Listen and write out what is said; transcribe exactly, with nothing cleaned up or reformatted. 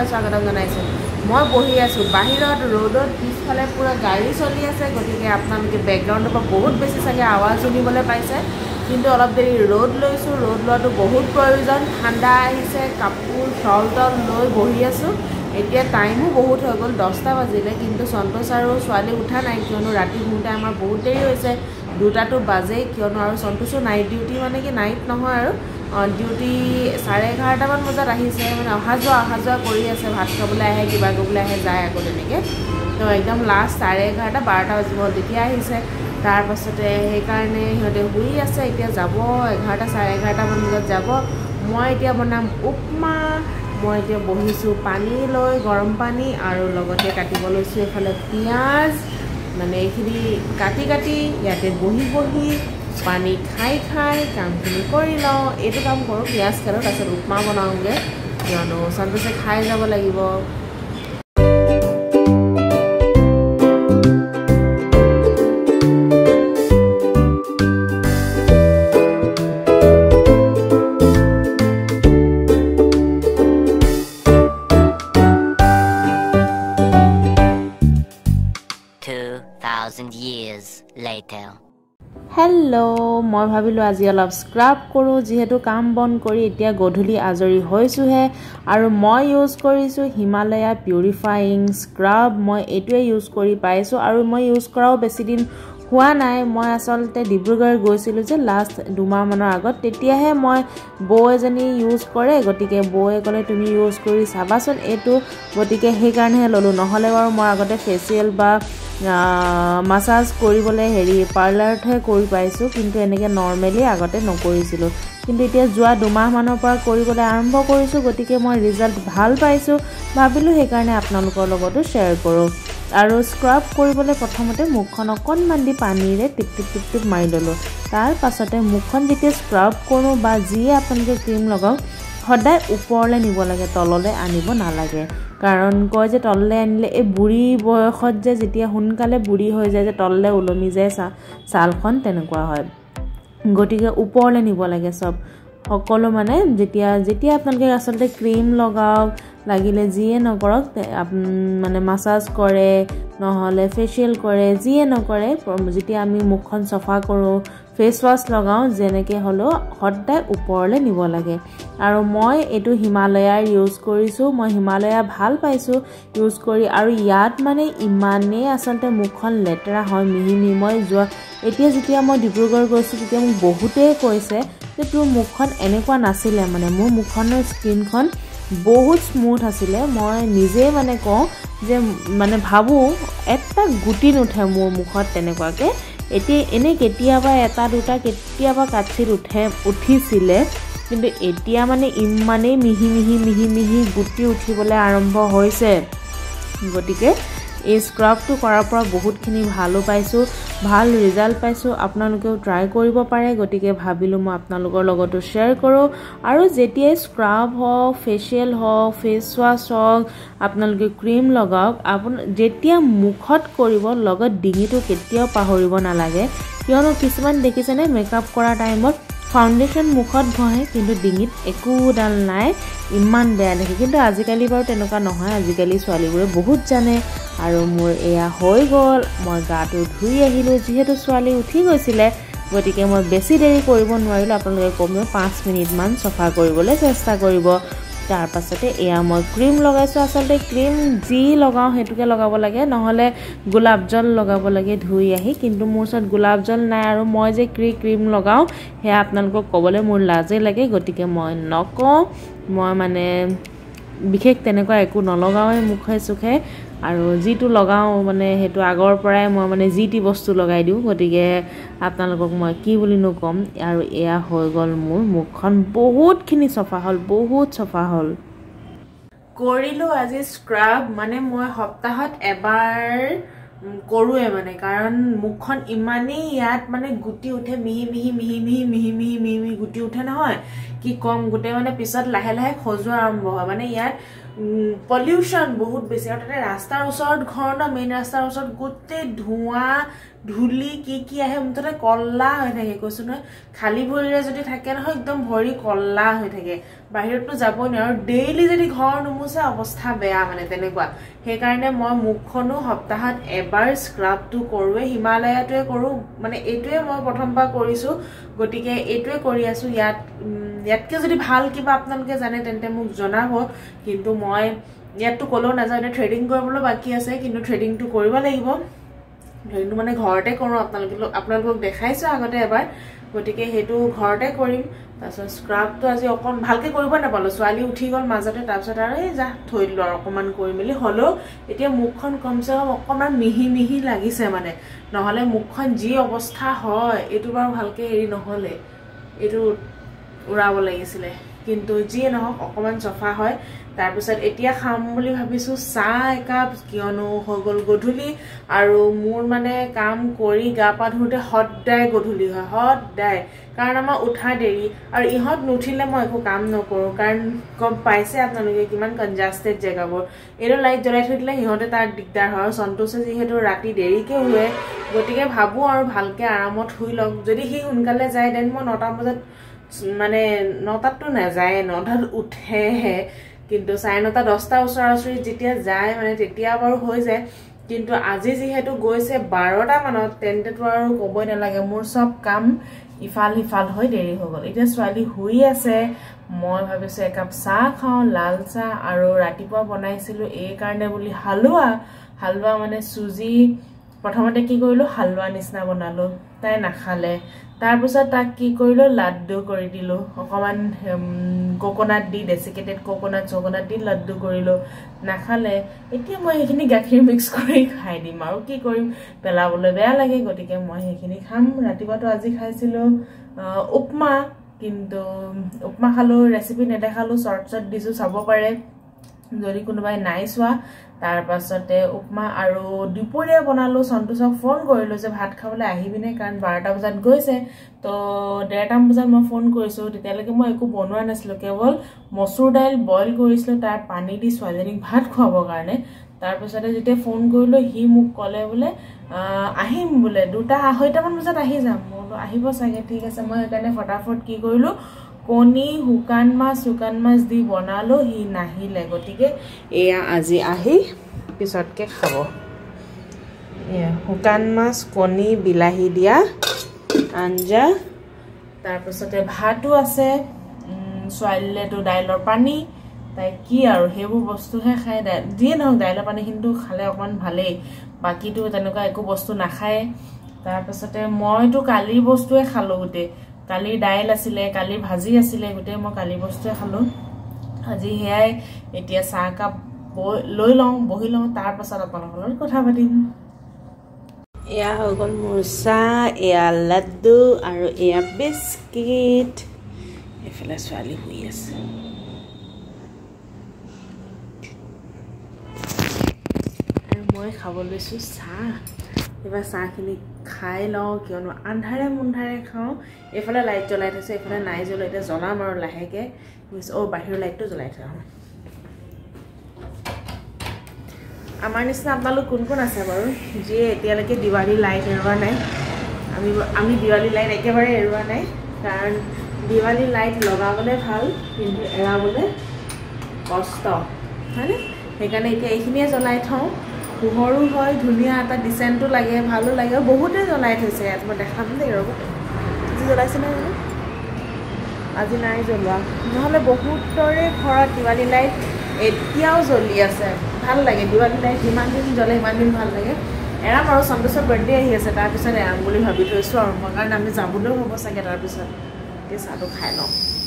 মই বহি আছো বাহিৰত ৰোডত পিছফালে পুৰা গাড়ী চলি আছে গতিকে আপোনালোকে ব্যাকগ্ৰাউণ্ডৰ বহুত বেছি সাগে আওয়াজ শুনিবলৈ পাইছে কিন্তু অলপ দেৰি ৰোড লৈছো ৰোড লটো বহুত প্ৰয়োজন ঠাণ্ডা আহিছে কাপোৰ শলডল লৈ বহি আছো এতিয়া টাইমো বহুত হৈ গল দহটা বাজিলে কিন্তু সন্তোষ আৰু সোৱালি উঠা নাই কিয়নো ৰাতি ঘুমটা আমাৰ বহুত দেৰি হৈছে দুটাটো বাজে কিয়নো আৰু সন্তোষ নাইট ডিউটি মানে কি নাইট নহয় আৰু On duty, साढ़े घाटा मान मज़ा रही से मैंने हज़ा हज़ा कोरी ऐसे भात का बुला है कि बागो बुला है जाया को लेने के तो एकदम लास्ट साढ़े घाटा बारह बजे बहुत दिखिया ही से तार पसते है करने होते हुई ऐसे इतिया जाबो घाटा साढ़े घाटा मान मज़ा जाबो मौई इतिया बनाम उपमा मौई इतिया बहिसु पानी लोए गरम पानी आरो लगते काटी बोलो से फले प्याज मैंने एक काटी काटी या फिर बही बही पानी खाई खाई काम फिर कर लाओ ये काम करो प्याज करो तक उपमा बनाऊंगे जानो सन्तोषे खाई जाब लगे Hello, মই ভাবিলো আজি অলপ স্ক্রাব কৰো যেহেতু কাম বন কৰি এতিয়া গধুলি আজৰি হৈছো হে আৰু মই ইউজ কৰিছো হিমালয়া পিউৰিফাইং স্ক্ৰাব মই এটোৱে ইউজ কৰি পাইছো আৰু মই ইউজ কৰাও বেছি দিন হোৱা নাই মই আসলতে ডিব্ৰুগড় গৈছিলো যে লাস্ট দুমাহ মানৰ আগত তেতিয়াহে মই বয়েজনি ইউজ কৰে গটিকে বয়ে কলে তুমি ইউজ কৰি সাবাসন এটো গটিকে হে কাৰণে ললো নহলে আৰু মই আগতে ফেচিয়াল বা মাসাজ কৰিবলে হেৰি পাৰ্লাৰতে কৰি পাইছো কিন্তু এনেকে নৰমালি আগতে নকৰিছিলো কিন্তু এতিয়া জুৱা দুমাহ মানৰ পৰা কৰিবলৈ আৰম্ভ কৰিছো গতিকে মই ৰিজাল্ট ভাল পাইছো ভাবিলো হে কাৰণে আপোনালোকৰ লগত শেয়াৰ কৰো আৰু স্ক্ৰাব কৰিবলৈ প্ৰথমতে মুখখন অকনমান দি পানীৰে টিপ টিপ টিপ টিপ মাৰি ললো তাৰ পাছতে মুখখন যেতিয়া স্ক্ৰাব কৰো বা যি আপোনালোকে ক্ৰীম লগাও হদাই ওপৰলৈ নিব লাগে তললৈ আনিব নালাগে কাৰণ কয় যে তললে আনিলে এই বুঢ়ী বয়সত যে যেতিয়া হুনকালে বুঢ়ী হৈ যায় যে তললে উলমি যায় ছালখন তেনেকুৱা হয় গটিকে ওপৰলৈ নিব লাগে সব সকলো মানে যেতিয়া যেতিয়া আপোনালোকে আসলে ক্ৰীম লগাও লাগিলে জিয়ে নকৰক মানে মাসাজ কৰে নহলে ফেশিয়াল কৰে জিয়ে নকৰে যেতিয়া আমি মুখখন সফা কৰো ফেস ওয়াশ লগাও জেনেকে হলো হদাই ওপৰলৈ নিব লাগে আৰু মই এটো হিমালয়া ইউজ কৰিছো মই হিমালয়া ভাল পাইছো ইউজ কৰি আৰু ইয়াত মানে ইমানে আসলতে মুখখন লেটৰা হয় মিহি মিময় যোৱা এতিয়া যেতিয়া মই ডিব্ৰুগড় গৈছো তেতিয়া মোক বহুতে কৈছে যে তোৰ মুখখন এনেকুৱা নাছিলে মানে মোৰ মুখনৰ স্কিনখন বহুত স্মুথ আছিলে মই নিজে মানে কও যে মানে ভাবু এটা গুটি নুঠে মোৰ মুখত তেনেকুৱাকে এতিয়া এনে কেতিয়াবা এটা দুটা কেতিয়াবা কাচিৰ উঠে উঠিছিলে কিন্তু এতিয়া মানে ইমানে মিহি মিহি মিহি মিহি গুটি উঠিবলে আৰম্ভ হৈছে গটিকে এই স্ক্ৰাবটো কৰাৰ পৰা বহুতখিনি ভালো পাইছো ভাল ৰিজাল্ট পাইছো আপোনালোকেও ট্ৰাই কৰিব পাৰে গটিকে ভাবিলো মই আপোনালোকৰ লগত শেয়াৰ কৰো আৰু যেতিয়া স্ক্ৰাব হ ফেশিয়াল হ ফেস ওয়াশ হ আপোনালোকে ক্ৰীম লগাওক আপোন যেতিয়া মুখত কৰিব লগত ডিঙিটো কেতিয়াও পাহৰিব নালাগে কিয়নো কিছুমান দেখিছেনে মেকআপ কৰা টাইমত ফাউন্ডেশন মুখত ঘহে কিন্তু ডিঙিত একো ডাল নাই ইমান বেয়া লাগে কিন্তু আজিকালি বাৰু তেনকা নহয় আজিকালি ছোৱালীবোৰে বহুত জানে আৰু মোৰ এয়া হৈ গল মই গাটো ধুই আহিলো যেহেতু ছোৱালী উঠি গৈছিল গটিকে মই বেছি দেৰি কৰিব নোৱাৰিলো আপোনালোকে কমেও পাঁচ মিনিট মান সফা কৰিবলৈ চেষ্টা কৰিব তাৰ পাছতে এয়া মই ক্ৰীম লগাইছো আসলে ক্ৰীম জি লগাও হেতুকে লগাব লাগে নহলে গোলাপ জল লগাব লাগে ধুই আহি কিন্তু মোৰ সাথে গোলাপ জল নাই আৰু মই যে ক্ৰী ক্ৰীম লগাও হে আপোনালোকক কবলে মোৰ লাজে লাগে গটিকে মই নকও মই মানে বিশেষ তেনেকুৱা একো নলগাও মুখে সুখে আৰু জিটো লগাও মানে হেতু আগৰ পৰাই মই মানে জিটি বস্তু লগাই দিও গটিকে আপোনালোকক মই কি বুলিনো কম আৰু এয়া হৈ গল মোৰ মুখখন বহুতখিনি সফা হল বহুত সফা হল কৰিলো আজি স্ক্ৰাব মানে মই সপ্তাহত এবাৰ কৰোৱে মানে কাৰণ মুখখন ইমানেই ইয়াত মানে গুটি উঠে মিহি মিহি মিহি মিহি মিহি মিহি মিহি গুটি উঠে নহয় কি কম গুটে মানে পিছত লাহে লাহে খজুৱা আৰম্ভ হয় মানে ইয়াত পলিউশন বহুত বেছি আৰু তাতে ৰাস্তাৰ ওচৰত ঘৰ না মেইন ৰাস্তাৰ ওচৰত গুটে ধোঁৱা ঢুলি কি কি আহে মুঠতে কল্লা হৈ থাকে কৈছো ন খালি ভৰিৰে যদি থাকে না একদম ভৰি কল্লা হৈ থাকে বাহিৰতো যাব ন আৰু ডেইলি যদি ঘৰ নুমুছা অৱস্থা বেয়া মানে তেনেকুৱা হে কাৰণে মই মুখখনো সপ্তাহত এবাৰ স্ক্ৰাব টু কৰোৱে হিমালয়াটোৱে কৰো মানে এটোৱে মই প্ৰথমবা কৰিছো গটিকে এটোৱে কৰি আছো ইয়াত ইয়াতকে যদি ভাল কিবা আপোনালোকে জানে তেন্তে মোক জনাব কিন্তু মই ইয়াতটো কলো না জানে ট্রেডিং কৰিবলৈ বাকি আছে কিন্তু ট্ৰেডিংটো কৰিব লাগিব ট্ৰেডিং মানে ঘৰতে কৰো আপোনালোকে আপোনালোকক দেখাইছো আগতে এবাৰ গটিকে হেতু ঘৰতে কৰিম তাছৰ স্ক্ৰাবটো আজি অকন ভালকে কৰিব না পালো সোৱালি উঠি গল মাজতে তাৰছত আৰু এই যা থৈ লৰ অকমান কৰি মেলি হলো এতিয়া মুখখন কমছে অকমান মিহি মিহি লাগিছে মানে নহলে মুখখন যি অৱস্থা হয় এটো বাৰু ভালকে হেৰি নহলে এটো উৰাব লাগিছিলে কিন্তু যি নহক অকমান সফা হয় তাৰ পিছত এতিয়া খাম বুলি ভাবিছো চাহ একাপ কিয়নো হগল গধুলি আৰু মোৰ মানে কাম কৰি গাপা ধুতে হটদাই গধুলি হয় হটদাই কাৰণ আমা উঠা দেৰি আৰু ইহত নুঠিলে মই একো কাম নকৰো কাৰণ কম পাইছে আপোনালোকে কিমান কনজাস্টেড জায়গাবোৰ এৰ লাইট জ্বলাই থৈলে ইহতে তাৰ দিগদাৰ হয় সন্তোষে যেহেতু ৰাতি দেৰিকে হুৱে গটিকে ভাবু আৰু ভালকে আৰামত হুই লক যদি হি উনকালে যায় দেন মই নটা বজাত মানে নটা তো না যায় নটা উঠে কিন্তু সাইনটা দশটা ওচৰাচৰি যেতিয়া যায় মানে তেতিয়া বাৰু হৈ যায় কিন্তু আজি যেহেতু গৈছে বাৰটা মানত তেন্তেটো আৰু কবই নালাগে মোৰ সব কাম ইফাল ইফাল হৈ দেৰি হৈ গল এতিয়া সোৱালি হুই আছে মই ভাবিছে একাপ চা খাও লাল চা আৰু ৰাতিপুৱা বনাইছিল এই কাৰণে বুলি হালুৱা হালুৱা মানে সুজি প্ৰথমতে কি কৰিলো হালুৱা নিচিনা বনালো তাই নাখালে তাৰ পিছত তাক কি কৰিলো লাড্ডু কৰি দিলো অকমান কোকোনাট দি ডেসিকেটেড কোকোনাট চকোনাট দি লাড্ডু কৰিলো নাখালে এতিয়া মই এখিনি গাখীৰ মিক্স কৰি খাই দিম আৰু কি কৰিম পেলাবলৈ বেয়া লাগে গটিকে মই এখিনি খাম ৰাতিবাটো আজি খাইছিলো উপমা কিন্তু উপমা খালো ৰেসিপি নেদেখালো শৰ্টশট দিছো চাব পাৰে যদি কোনোবাই নাই সোৱা তাৰ পাছতে উপমা আৰু দুপৰীয়া বনালো সন্তোষক ফোন কৰিলো যে ভাত খাবলৈ আহিবিনে কাৰণ বাৰটা বজাত গৈছে তো ডেৰটা বজাত মই ফোন কৰিছো তেতিয়ালৈকে মই একো বনোৱা নাছিল কেৱল মসুৰ ডাল বইল কৰিছিল তাৰ পানী দি সোৱালিনিক ভাত খাব কাৰণে তাৰ পাছতে যেতিয়া ফোন কৰিলো হি মোক কলে বলে আহিম বলে দুটা আঢ়ৈটা মান বজাত আহি যাম বলো আহিব সাগে ঠিক আছে মই এখানে फटाफट কি কৰিলো कोनी हुकान मास हुकान मास दी बनालो ही नाही लेगो ठीक है एया आजी आही पिसत के खाबो एया हुकान मास कोनी बिलाही दिया आंजा तार पसते भातु आसे सोइले तो दाइलर पानी ताई की आरो हेबो वस्तु हे खाय दिए न दाइलर पानी किंतु खाले अपन भाले बाकी तो तनका एको वस्तु ना खाय तार पसते मय तो काली वस्तुए खालो गुटे কালি ডাইল আছিলে কালি ভাজি আছিলে গুটে মই কালি বস্তু খালো আজি হেয়াই এতিয়া চা কাপ লৈ লওঁ বহি লওঁ তাৰ পাছত আপোনালোকৰ কথা পাতিম এয়া হৈ গল মোৰ চাহ এয়া লাড্ডু আৰু এয়া বিস্কিট এফালে সোৱালি হৈ আছে আৰু মই খাব লৈছো চাহ এবা চাহখিনি খাই লও কিয়নো আন্ধাৰে মুন্ধাৰে খাও এফালে লাইট জ্বলাই থৈছে এফালে নাই জ্বলাইতে জ্বলাম আৰু লাহেকে মিছ অ বাহিৰ লাইটটো জ্বলাই থৈ আহোঁ আমাৰ নিচিনা আপোনালোক কোন কোন আছে বাৰু যে এতিয়ালৈকে দিৱালী লাইট এৰুৱা নাই আমি আমি দিৱালী লাইট একেবাৰে এৰুৱা নাই কাৰণ দিৱালী লাইট লগাবলৈ ভাল কিন্তু এৰাবলৈ কষ্ট হয়নে সেইকাৰণে এতিয়া এইখিনিয়ে জ্বলাই থওঁ পোহৰো হয় ধুনিয়া এটা ডিসেন্টো লাগে ভালো লাগে বহুতে জ্বলাই থৈছে মই দেখাম দেই ৰব আজি জ্বলাইছে নাই আজি নাই জ্বলা নহলে বহুতৰে ঘৰত দিৱালী লাইট এতিয়াও জ্বলি আছে ভাল লাগে দিৱালী লাইট যিমান দিন জ্বলে সিমান দিন ভাল লাগে এৰাম আৰু সন্তোষৰ বাৰ্থডে আহি আছে তাৰপিছত এৰাম বুলি ভাবি থৈছো আৰু কাৰণ আমি যাবলৈও হ'ব চাগে তাৰপিছত এই চাহটো খাই লওঁ